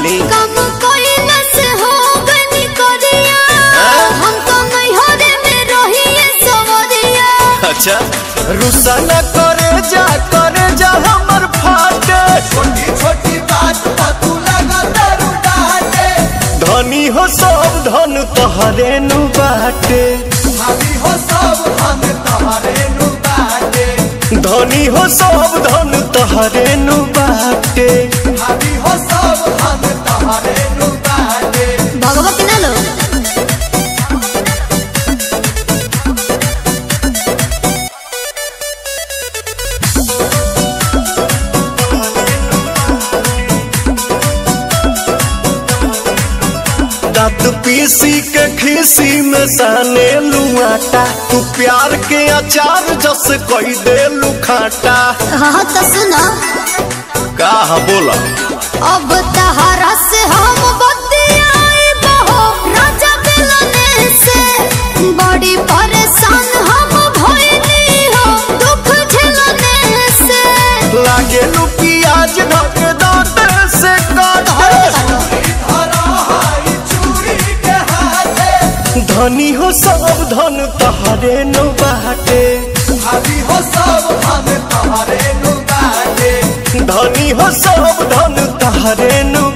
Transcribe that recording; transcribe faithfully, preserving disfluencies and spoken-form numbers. वाली कम कोई बस हो गनी करिया हम तो नहीं हो रे में रोहिए सोरिया। अच्छा रुसा न करे जा करे जा हमर फाटे छोटी छोटी बात पर तू लगा दारू डाटे धनी हो सब धन तोहरे नु बाटे भाभी हो सब धन तोहरे नु बाटे धनी हो सब धन तोहरे नु बाटे भाभी हो सब धन तोहरे नु बाटे। भगवती ना लो दातु पीसी के खीसी में साने लुआटा तू प्यार के अचार जस कोई दे लुखाटा। हाँ तो सुना का हाँ बोला अब तहारा से हम बतियाए बहो राजा बिलने से बड़ी परेशान हम भइली हो दुख झेलने से लागे लू प्याज धक दांत से काट धनी हो सब धन तहारे नु बाटे भाभी हो सब धन तहारे नु बाटे धनी हो सब धन तहारे नु